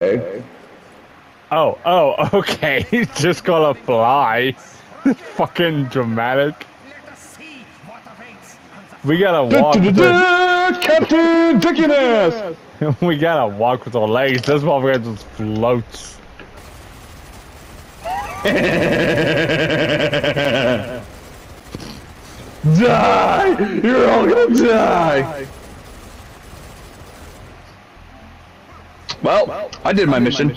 Okay. Oh, okay. He's just gonna fly. Fucking dramatic. Let us see what awaits. We gotta walk. Captain Dickiness! We gotta walk with our legs. This motherfucker just floats. Die! You're all gonna die! Well, I did my mission.